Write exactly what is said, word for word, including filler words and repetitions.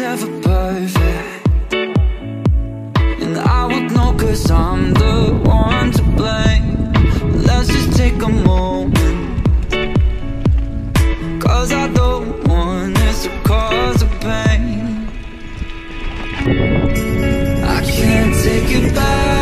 was ever perfect, and I would know, cause I'm the one to blame. But let's just take a moment, cause I don't want this to cause a pain. I can't take it back.